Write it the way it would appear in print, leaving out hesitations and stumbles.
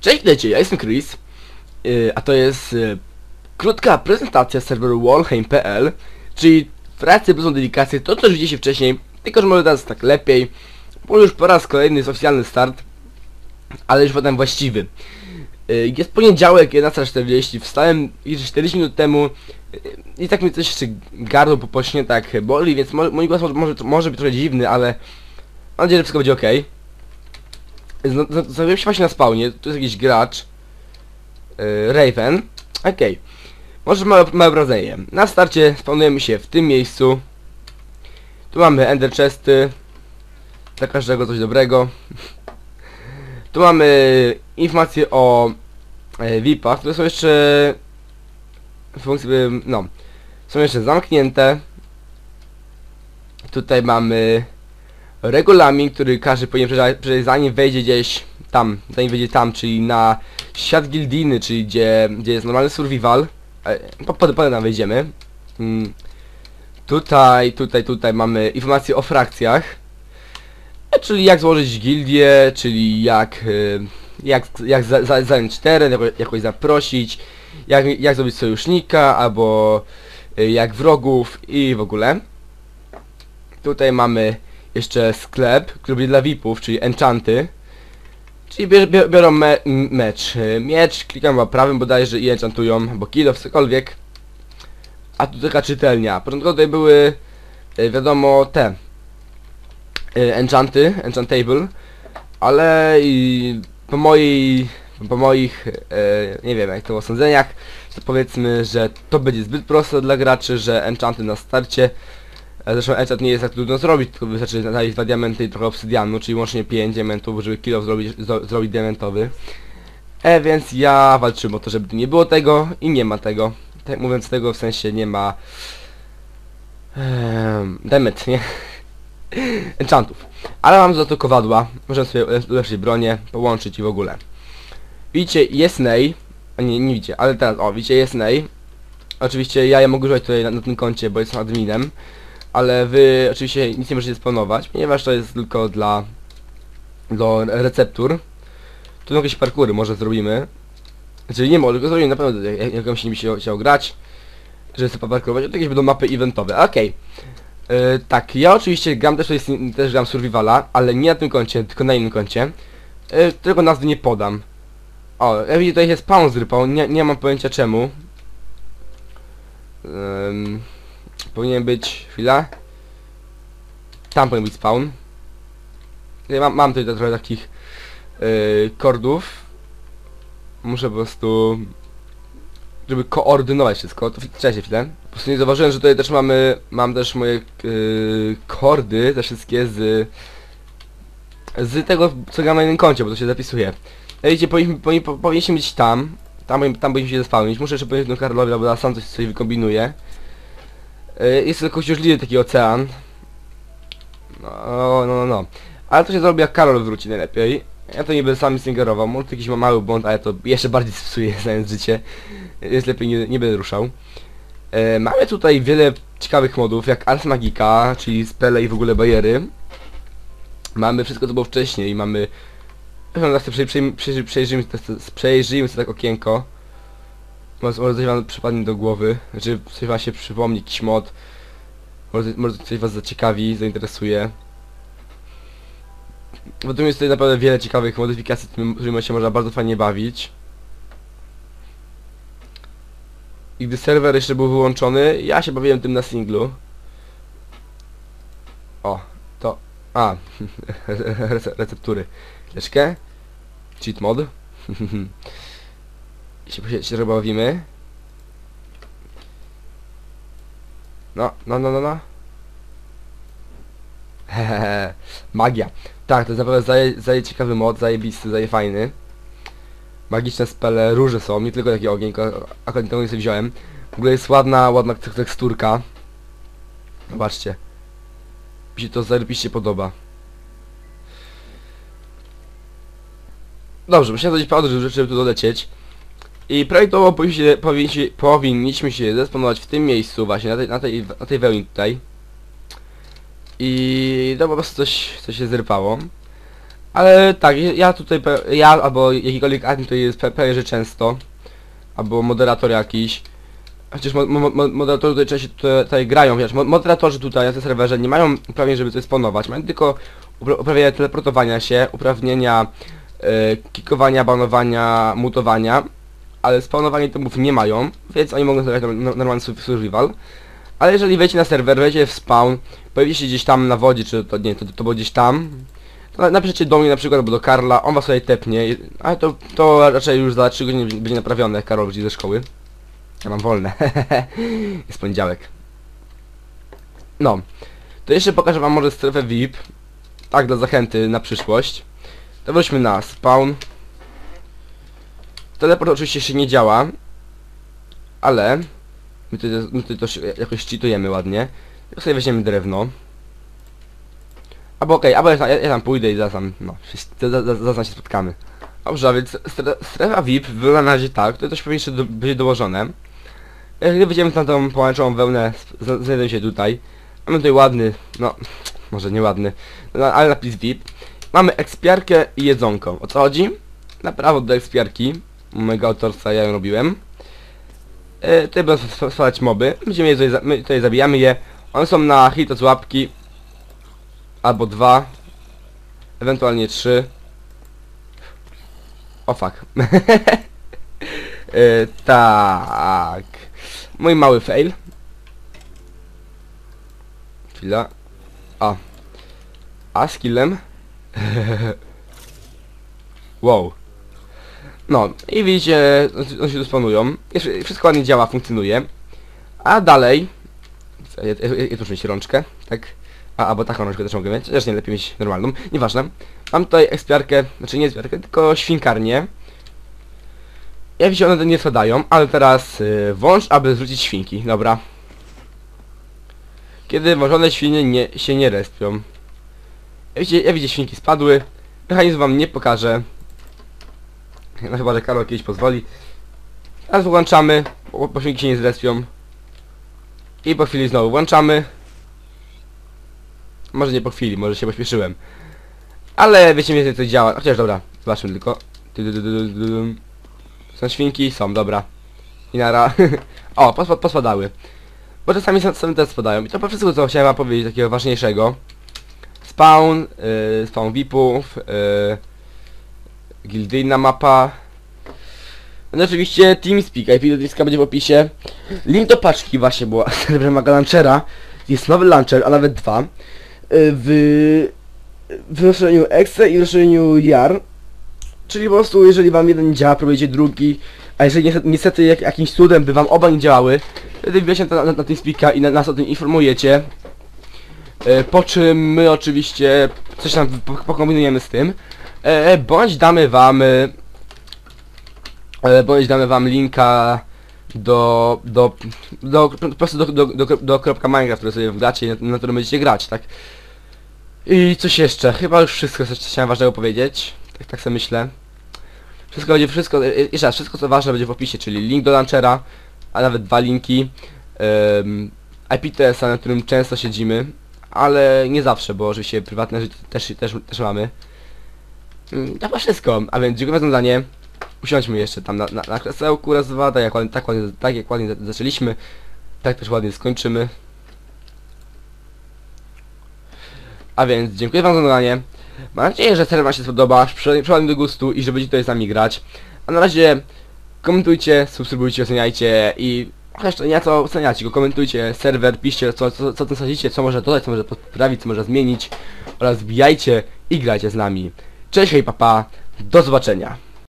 Cześć, lecie, ja jestem Chris, a to jest krótka prezentacja z serweru Valheim.pl, czyli pracę bluzą dedykację, to co widzieliście wcześniej, tylko że może teraz tak lepiej, bo już po raz kolejny jest oficjalny start, ale już potem właściwy. Jest poniedziałek, 11:40, wstałem jeszcze 40 minut temu i tak mi coś jeszcze gardło popośnie tak boli, więc mój głos może być trochę dziwny, ale mam nadzieję, że wszystko będzie okej. Zabiłem się właśnie na spawnie, tu jest jakiś gracz Raven. Okej. Może małe wrażenie. Na starcie spawnujemy się w tym miejscu. Tu mamy ender chesty, dla każdego coś dobrego. Tu mamy informacje o VIP-ach, które są jeszcze funkcje, no, są jeszcze zamknięte. Tutaj mamy regulamin, który każdy powinien przeczytać zanim wejdzie gdzieś tam, czyli na świat gildiny, czyli gdzie jest normalny survival. Potem tam wejdziemy. Tutaj mamy informacje o frakcjach, czyli jak złożyć gildię, czyli jak zająć teren, jakoś zaprosić, jak zrobić sojusznika, albo jak wrogów i w ogóle. Tutaj mamy jeszcze sklep, który będzie dla VIP-ów, czyli enchanty. Czyli biorą miecz, klikam prawym bodajże i enchantują, albo kill of cokolwiek. A tu taka czytelnia. Początkowo tutaj były, wiadomo, te enchanty, enchantable, ale i po moich, nie wiem jak to było, sądzeniach, to powiedzmy, że to będzie zbyt proste dla graczy, że enchanty na starcie. Zresztą enchant nie jest tak trudno zrobić, tylko wystarczy znaleźć 2 diamenty i trochę obsydianu, czyli łącznie 5 diamentów, żeby kilo zrobić diamentowy. Więc ja walczyłem o to, żeby nie było tego i nie ma tego. Tak mówiąc tego, w sensie nie ma... Demet, nie? Enchantów. Ale mam za to kowadła, możemy sobie ulepszyć bronię, połączyć i w ogóle. Widzicie, jest Ney. Nie widzicie, ale teraz, o, widzicie, jest Ney. Oczywiście ja mogę używać tutaj na tym koncie, bo jestem adminem. Ale wy oczywiście nic nie możecie spawnować, ponieważ to jest tylko dla receptur. Tu jakieś parkury może zrobimy. Czyli nie może, tylko zrobimy na pewno, jak on się nie chciał grać, żeby sobie parkurować, to jakieś będą mapy eventowe. Okej. Tak, ja oczywiście gram też gram survivala, ale nie na tym koncie, tylko na innym koncie. Którego nazwy nie podam. O, ja widzę, tutaj jest spawn z rypą, nie mam pojęcia czemu. Powinien być... chwila. Tam powinien być spawn. Ja mam tutaj trochę takich kordów. Muszę po prostu... żeby koordynować wszystko. To czekajcie chwilę. Po prostu nie zauważyłem, że tutaj też mamy... mam też moje kordy, te wszystkie z tego, co gram na innym koncie, bo to się zapisuje. Ja widzicie, powinniśmy być tam. Tam powinniśmy się zespawnić. Muszę jeszcze powiedzieć do Karlowi, bo ja sam coś wykombinuję. Jest tylko uciążliwy taki ocean. No. Ale to się zrobi, jak Karol wróci najlepiej. Ja to niby sam singerował. Może to jakiś mały błąd, ale to jeszcze bardziej psuje, znając życie. Jest lepiej, nie będę ruszał. Mamy tutaj wiele ciekawych modów, jak Ars Magica, czyli spele i w ogóle bariery. Mamy wszystko, co było wcześniej. Mamy... Przejrzyjmy sobie tak okienko. Może coś wam przypadnie do głowy, znaczy coś wam się przypomni, jakiś mod, może coś was zaciekawi, zainteresuje. Bo tu jest tutaj naprawdę wiele ciekawych modyfikacji, którymi się można bardzo fajnie bawić. I gdy serwer jeszcze był wyłączony, ja się bawiłem tym na singlu. O, to... a, receptury. Chwileczkę. Cheat mod. Się trochę bawimy. No. Hehehe. Magia. Tak, to jest naprawdę zaje ciekawy mod, zajebisty, fajny. Magiczne spele róże są, nie tylko takie ogień, akurat tego nie sobie wziąłem. W ogóle jest ładna teksturka. Zobaczcie. Mi się to zajebiście podoba. Dobrze, musiałem zrobić pauzę, żeby tu dolecieć. I projektowo powinniśmy się zesponować w tym miejscu właśnie, na tej wełni tutaj. I to po prostu coś się zrypało. Ale tak, ja tutaj, albo jakikolwiek admin tutaj jest playerzy często, albo moderator jakiś. Chociaż moderatorzy tutaj częściej tutaj grają, wiesz, moderatorzy tutaj na tym serwerze nie mają uprawnień, żeby coś spawnować, mają tylko uprawnienia teleportowania się, uprawnienia kikowania, banowania, mutowania, ale spawnowanie tymów nie mają, więc oni mogą zagrać normalny survival. Ale jeżeli wejdziecie na serwer, wejdziecie w spawn, pojawicie się gdzieś tam na wodzie, czy to nie, to było gdzieś tam, to napiszecie do mnie na przykład, albo do Karla, on was tutaj tepnie, ale to raczej już za 3 godziny będzie naprawione, jak Karol wróci ze szkoły. Ja mam wolne, jest poniedziałek. No, to jeszcze pokażę wam może strefę VIP, tak dla zachęty na przyszłość. To wróćmy na spawn. Teleport oczywiście się nie działa, ale my tutaj to jakoś cheatujemy ładnie. Tylko sobie weźmiemy drewno. Albo okej, albo ja tam pójdę i zaraz się spotkamy. Dobrze, a więc strefa VIP wygląda na razie tak, to też pewnie jeszcze będzie dołożone. Jeżeli wyjdziemy na tą pomarańczową wełnę, znajdę się tutaj. Mamy tutaj ładny, no może nie ładny, no, ale napis VIP. Mamy ekspiarkę i jedzonko. O co chodzi? Na prawo do ekspiarki, mojego autorstwa, ja ją robiłem. Tutaj będą spalać moby, my tutaj zabijamy je. One są na hit od łapki, albo 2, ewentualnie 3. O fuck. Tak. Mój mały fail. Chwila. A z killem. Wow. No i widzicie, one się dysponują. Wszystko ładnie działa, funkcjonuje. A dalej... Tuż mieć rączkę, tak? Albo taką rączkę też mogę mieć. Zresztą lepiej mieć normalną. Nieważne. Mam tutaj ekspiarkę, znaczy nie ekspiarkę, tylko świnkarnię. Ja widzę, one nie spadają, ale teraz włącz, aby zwrócić świnki. Dobra. Kiedy włożone świnie się nie respią. Ja widzę, świnki spadły. Mechanizm wam nie pokażę. No chyba, że Karol kiedyś pozwoli. Teraz włączamy, bo świnki się nie zrespią. I po chwili znowu włączamy. Może nie po chwili, może się pośpieszyłem. Ale wiecie mniej więcej co działa, chociaż dobra, zobaczmy tylko. Są świnki? Są, dobra. I nara. O, pospadały. Bo czasami same też spadają. I to po wszystko co chciałem wam powiedzieć takiego ważniejszego. Spawn, spawn VIP-ów, gildyjna mapa. No oczywiście TeamSpeak, IP do dyska będzie w opisie. Link do paczki właśnie była, serwer Maga Launchera. Jest nowy launcher, a nawet dwa. W rozszerzeniu EXE i rozszerzeniu JAR, czyli po prostu jeżeli wam jeden nie działa, próbujecie drugi, a jeżeli niestety jakimś cudem by wam oba nie działały, wtedy wbierzcie na TeamSpeaka i nas o tym informujecie, po czym my oczywiście coś tam pokombinujemy z tym, bądź damy wam linka po prostu do kropka Minecraft, które sobie wgracie, na którym będziecie grać, tak? I coś jeszcze, chyba już wszystko co chciałem ważnego powiedzieć, tak sobie myślę. Wszystko co ważne będzie w opisie, czyli link do launchera, a nawet dwa linki, IP TS-a, na którym często siedzimy, ale nie zawsze, bo oczywiście prywatne życie też mamy. To było wszystko, a więc dziękuję za oglądanie. Usiądźmy jeszcze tam na krzesełku raz, dwa, tak jak ładnie zaczęliśmy, tak też ładnie skończymy. A więc dziękuję wam za oglądanie. Mam nadzieję, że serwer wam się spodoba, przypadnie do gustu i że będziecie tutaj z nami grać. A na razie komentujcie, subskrybujcie, oceniajcie i chociaż nie co oceniacie, go komentujcie serwer, piszcie co tam sądzicie, co można dodać, co można poprawić, co można zmienić oraz wbijajcie i grajcie z nami. Cześć, hej, papa, do zobaczenia.